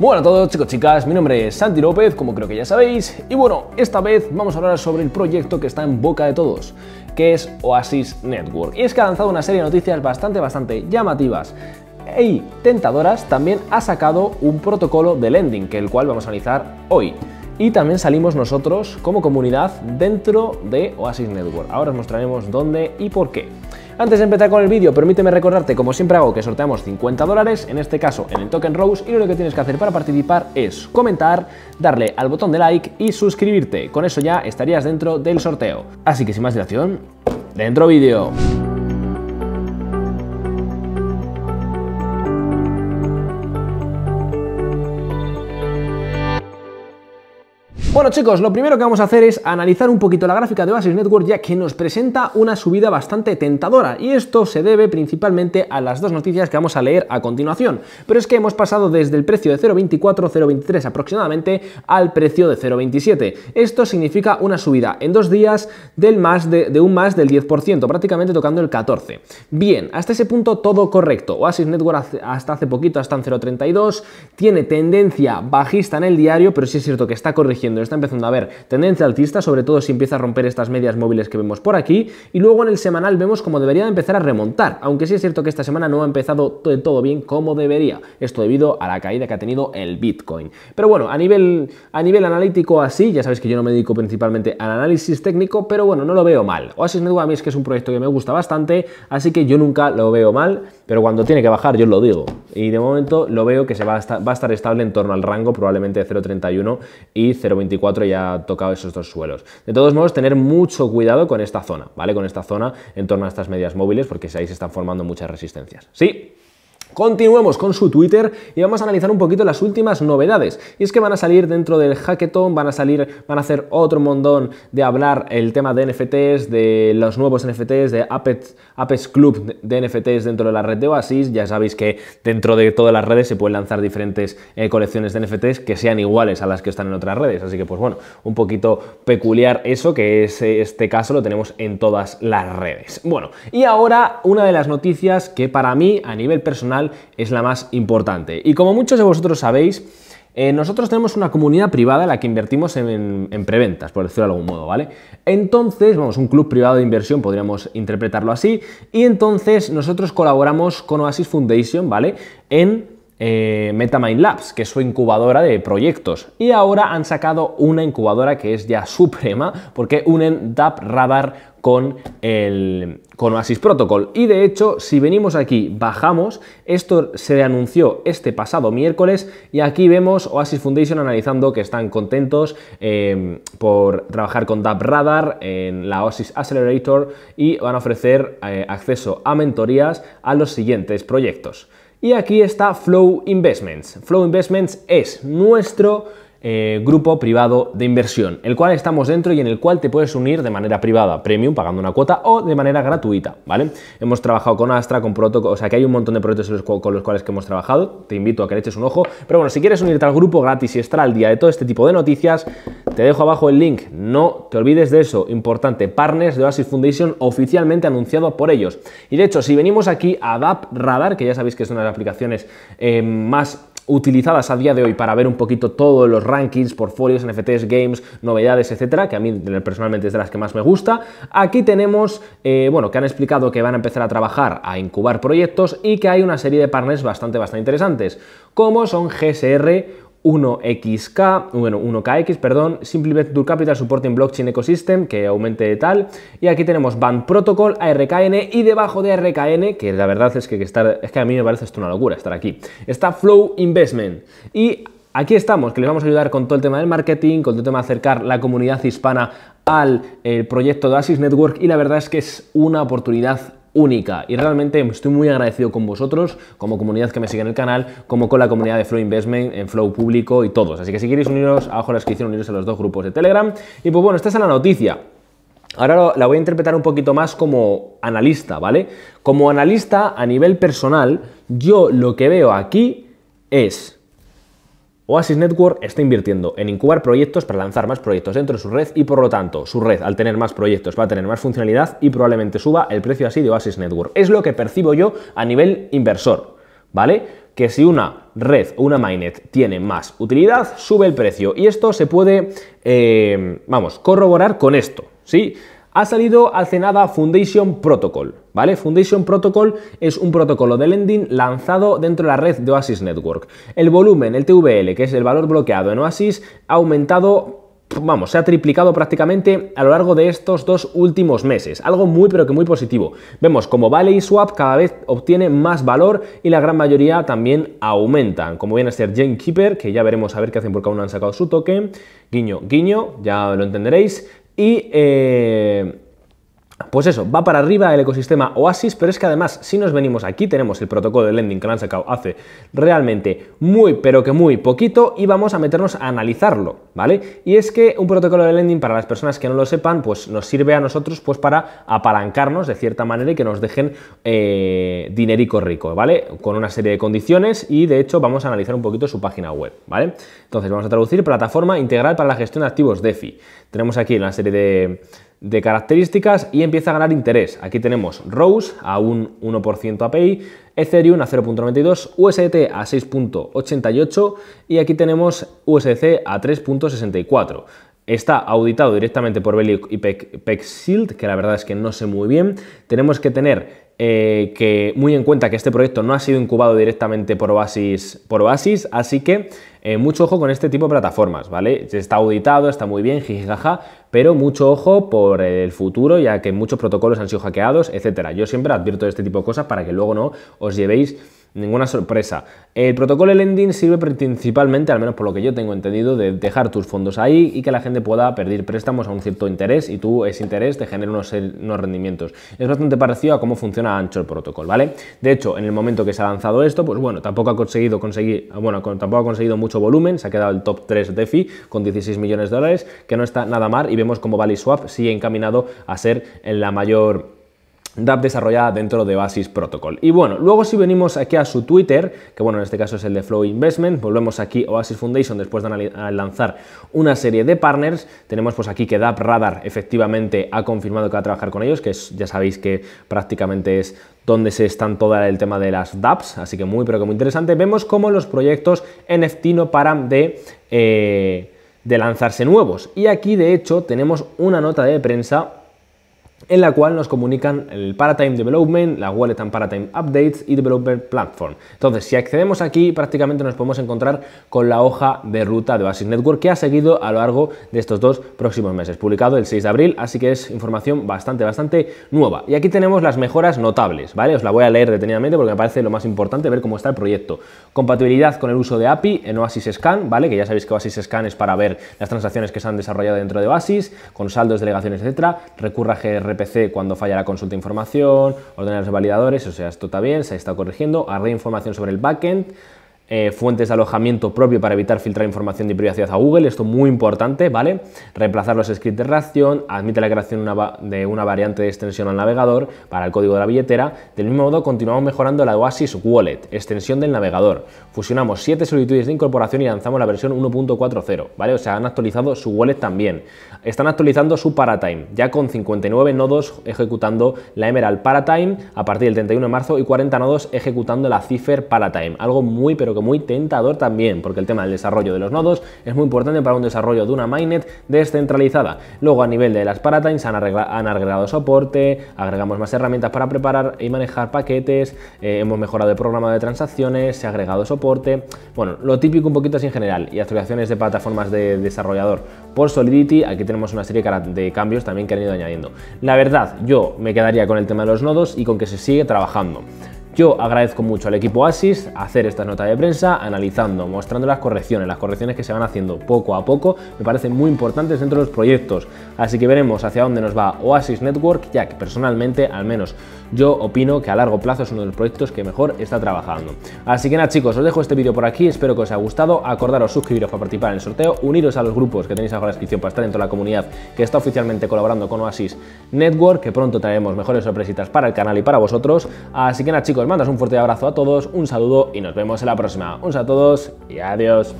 Bueno a todos chicos, chicas, mi nombre es Santi López, como creo que ya sabéis, y bueno, esta vez vamos a hablar sobre el proyecto que está en boca de todos, que es Oasis Network. Y es que ha lanzado una serie de noticias bastante llamativas y tentadoras. También ha sacado un protocolo de lending, que el cual vamos a analizar hoy. Y también salimos nosotros como comunidad dentro de Oasis Network. Ahora os mostraremos dónde y por qué. Antes de empezar con el vídeo, permíteme recordarte, como siempre hago, que sorteamos $50, en este caso en el token Rose, y lo único que tienes que hacer para participar es comentar, darle al botón de like y suscribirte. Con eso ya estarías dentro del sorteo. Así que sin más dilación, ¡dentro vídeo! Bueno chicos, lo primero que vamos a hacer es analizar un poquito la gráfica de Oasis Network, ya que nos presenta una subida bastante tentadora, y esto se debe principalmente a las dos noticias que vamos a leer a continuación. Pero es que hemos pasado desde el precio de 0.24, 0.23 aproximadamente, al precio de 0.27. Esto significa una subida en 2 días de un más del 10%, prácticamente tocando el 14. Bien, hasta ese punto todo correcto. Oasis Network hasta hace poquito, hasta en 0.32, tiene tendencia bajista en el diario, pero sí es cierto que está corrigiendo. Está empezando a haber tendencia alcista, sobre todo si empieza a romper estas medias móviles que vemos por aquí, y luego en el semanal vemos como debería de empezar a remontar, aunque sí es cierto que esta semana no ha empezado de todo bien como debería, esto debido a la caída que ha tenido el Bitcoin. Pero bueno, a nivel analítico así, ya sabéis que yo no me dedico principalmente al análisis técnico, pero bueno, no lo veo mal. Oasis Network a mí es que es un proyecto que me gusta bastante, así que yo nunca lo veo mal, pero cuando tiene que bajar yo lo digo, y de momento lo veo que se va a estar estable en torno al rango probablemente de 0.31 y 0.24. Ya ha tocado esos dos suelos. De todos modos, tener mucho cuidado con esta zona, ¿vale? Con esta zona en torno a estas medias móviles, porque ahí se están formando muchas resistencias. ¿Sí? Continuemos con su Twitter y vamos a analizar un poquito las últimas novedades. Y es que van a salir dentro del hackathon, van a hacer otro montón de hablar el tema de NFTs, de los nuevos NFTs, de Apex Club de NFTs dentro de la red de Oasis. Ya sabéis que dentro de todas las redes se pueden lanzar diferentes colecciones de NFTs que sean iguales a las que están en otras redes. Así que, pues bueno, un poquito peculiar eso, que es, este caso lo tenemos en todas las redes. Bueno, y ahora una de las noticias que para mí, a nivel personal, es la más importante. Y como muchos de vosotros sabéis, nosotros tenemos una comunidad privada en la que invertimos en preventas, por decirlo de algún modo, ¿vale? Entonces, vamos, un club privado de inversión, podríamos interpretarlo así, y entonces nosotros colaboramos con Oasis Foundation, ¿vale? En Metamind Labs, que es su incubadora de proyectos, y ahora han sacado una incubadora que es ya suprema, porque unen DappRadar con Oasis Protocol. Y de hecho, si venimos aquí, bajamos, esto se anunció este pasado miércoles, y aquí vemos Oasis Foundation analizando que están contentos por trabajar con DappRadar en la Oasis Accelerator, y van a ofrecer acceso a mentorías a los siguientes proyectos. Y aquí está Flow Investments. Flow Investments es nuestro grupo privado de inversión, el cual estamos dentro y en el cual te puedes unir de manera privada, premium, pagando una cuota, o de manera gratuita, ¿vale? Hemos trabajado con Astra, con Protocol, o sea que hay un montón de proyectos con los cuales que hemos trabajado. Te invito a que le eches un ojo, pero bueno, si quieres unirte al grupo gratis y estar al día de todo este tipo de noticias, te dejo abajo el link. No te olvides de eso, importante, partners de Oasis Foundation, oficialmente anunciado por ellos. Y de hecho, si venimos aquí a DappRadar, que ya sabéis que es una de las aplicaciones más utilizadas a día de hoy para ver un poquito todos los rankings, portfolios, NFTs, games, novedades, etcétera, que a mí personalmente es de las que más me gusta. Aquí tenemos, bueno, que han explicado que van a empezar a trabajar, a incubar proyectos, y que hay una serie de partners bastante interesantes, como son GSR, 1KX, perdón, Simple Venture Capital Supporting Blockchain Ecosystem, que aumente tal. Y aquí tenemos Band Protocol, ARKN, y debajo de ARKN, que la verdad es que a mí me parece esto una locura estar aquí, está Flow Investment. Y aquí estamos, que les vamos a ayudar con todo el tema del marketing, con todo el tema de acercar la comunidad hispana al proyecto de Oasis Network, y la verdad es que es una oportunidad única, y realmente estoy muy agradecido con vosotros, como comunidad que me sigue en el canal, como con la comunidad de Flow Investment, en Flow Público y todos. Así que si queréis uniros, abajo en la descripción, uniros a los dos grupos de Telegram. Y pues bueno, esta es la noticia. Ahora la voy a interpretar un poquito más como analista, ¿vale? Como analista a nivel personal, yo lo que veo aquí es: Oasis Network está invirtiendo en incubar proyectos para lanzar más proyectos dentro de su red, y por lo tanto su red, al tener más proyectos, va a tener más funcionalidad y probablemente suba el precio así de Oasis Network. Es lo que percibo yo a nivel inversor, ¿vale? que si una red o una mainnet tiene más utilidad, sube el precio. Y esto se puede, corroborar con esto, ¿sí? Ha salido hace nada Foundation Protocol, ¿vale? Foundation Protocol es un protocolo de lending lanzado dentro de la red de Oasis Network. El volumen, el TVL, que es el valor bloqueado en Oasis, ha aumentado... Vamos, se ha triplicado prácticamente a lo largo de estos dos últimos meses. Algo muy, pero que muy positivo. Vemos como Valley Swap cada vez obtiene más valor y la gran mayoría también aumentan. Como viene a ser Jane Keeper, que ya veremos a ver qué hacen porque aún no han sacado su token. Guiño, guiño, ya lo entenderéis. Y... pues eso, va para arriba el ecosistema Oasis, pero es que además, si nos venimos aquí, tenemos el protocolo de lending que lo han sacado hace realmente muy, pero que muy poquito, y vamos a meternos a analizarlo, ¿vale? Y es que un protocolo de lending, para las personas que no lo sepan, pues nos sirve a nosotros pues para apalancarnos de cierta manera y que nos dejen dinerico rico, ¿vale? Con una serie de condiciones y, de hecho, vamos a analizar un poquito su página web, ¿vale? Entonces, vamos a traducir plataforma integral para la gestión de activos DeFi. Tenemos aquí una serie de características y empieza a ganar interés. Aquí tenemos Rose a un 1% API, Ethereum a 0.92, USDT a 6.88 y aquí tenemos USDC a 3.64. Está auditado directamente por Valley y PeckShield, que la verdad es que no sé muy bien. Tenemos que tener que muy en cuenta que este proyecto no ha sido incubado directamente por Oasis, así que mucho ojo con este tipo de plataformas, ¿vale? Está auditado, está muy bien, jijijaja, pero mucho ojo por el futuro, ya que muchos protocolos han sido hackeados, etcétera. Yo siempre advierto de este tipo de cosas para que luego no os llevéis ninguna sorpresa. El protocolo lending sirve principalmente, al menos por lo que yo tengo entendido, de dejar tus fondos ahí y que la gente pueda pedir préstamos a un cierto interés y tú ese interés te genera unos rendimientos. Es bastante parecido a cómo funciona Anchor Protocol, ¿vale? De hecho, en el momento que se ha lanzado esto, pues bueno, tampoco ha conseguido mucho volumen, se ha quedado el top 3 DeFi con $16 millones, que no está nada mal, y vemos como Valley Swap sigue encaminado a ser la mayor DApp desarrollada dentro de Oasis Protocol. Y bueno, luego si venimos aquí a su Twitter, que bueno, en este caso es el de Flow Investment, volvemos aquí a Oasis Foundation después de lanzar una serie de partners. Tenemos pues aquí que DappRadar efectivamente ha confirmado que va a trabajar con ellos, que es, ya sabéis que prácticamente es donde se están todo el tema de las dApps, así que muy, pero que muy interesante. Vemos cómo los proyectos NFT no paran de lanzarse nuevos. Y aquí, de hecho, tenemos una nota de prensa en la cual nos comunican el Paratime Development, la Wallet and Paratime Updates y Development Platform. Entonces, si accedemos aquí, prácticamente nos podemos encontrar con la hoja de ruta de Oasis Network que ha seguido a lo largo de estos dos próximos meses, publicado el 6 de abril, así que es información bastante, bastante nueva. Y aquí tenemos las mejoras notables, ¿vale? Os la voy a leer detenidamente porque me parece lo más importante ver cómo está el proyecto. Compatibilidad con el uso de API en Oasis Scan, ¿vale? Que ya sabéis que Oasis Scan es para ver las transacciones que se han desarrollado dentro de Oasis, con saldos, delegaciones, etcétera. Recurra GSR RPC cuando falla la consulta de información, ordenar los validadores, o sea, esto está bien, se está corrigiendo, agrega información sobre el backend, fuentes de alojamiento propio para evitar filtrar información de privacidad a Google, esto muy importante, ¿vale? Reemplazar los scripts de reacción, admite la creación de una variante de extensión al navegador para el código de la billetera. Del mismo modo, continuamos mejorando la Oasis Wallet, extensión del navegador. Fusionamos 7 solicitudes de incorporación y lanzamos la versión 1.40, ¿vale? O sea, han actualizado su wallet también. Están actualizando su Paratime, ya con 59 nodos ejecutando la Emerald Paratime a partir del 31 de marzo y 40 nodos ejecutando la Cipher Paratime. Algo muy, pero muy tentador también, porque el tema del desarrollo de los nodos es muy importante para un desarrollo de una mainnet descentralizada. Luego, a nivel de las Paratimes, han agregado soporte, agregamos más herramientas para preparar y manejar paquetes, hemos mejorado el programa de transacciones, se ha agregado soporte, bueno, lo típico un poquito así en general, y actualizaciones de plataformas de desarrollador por Solidity. Aquí tenemos una serie de cambios también que han ido añadiendo. La verdad, yo me quedaría con el tema de los nodos y con que se sigue trabajando. Yo agradezco mucho al equipo Oasis hacer estas notas de prensa, analizando, mostrando las correcciones que se van haciendo poco a poco, me parecen muy importantes dentro de los proyectos. Así que veremos hacia dónde nos va Oasis Network, ya que personalmente, al menos yo opino que a largo plazo es uno de los proyectos que mejor está trabajando. Así que nada, chicos, os dejo este vídeo por aquí, espero que os haya gustado, acordaros suscribiros para participar en el sorteo, uniros a los grupos que tenéis abajo en la descripción para estar dentro de la comunidad que está oficialmente colaborando con Oasis Network, que pronto traeremos mejores sorpresitas para el canal y para vosotros. Así que nada, chicos, mandas un fuerte abrazo a todos, un saludo y nos vemos en la próxima. Un saludo a todos y adiós.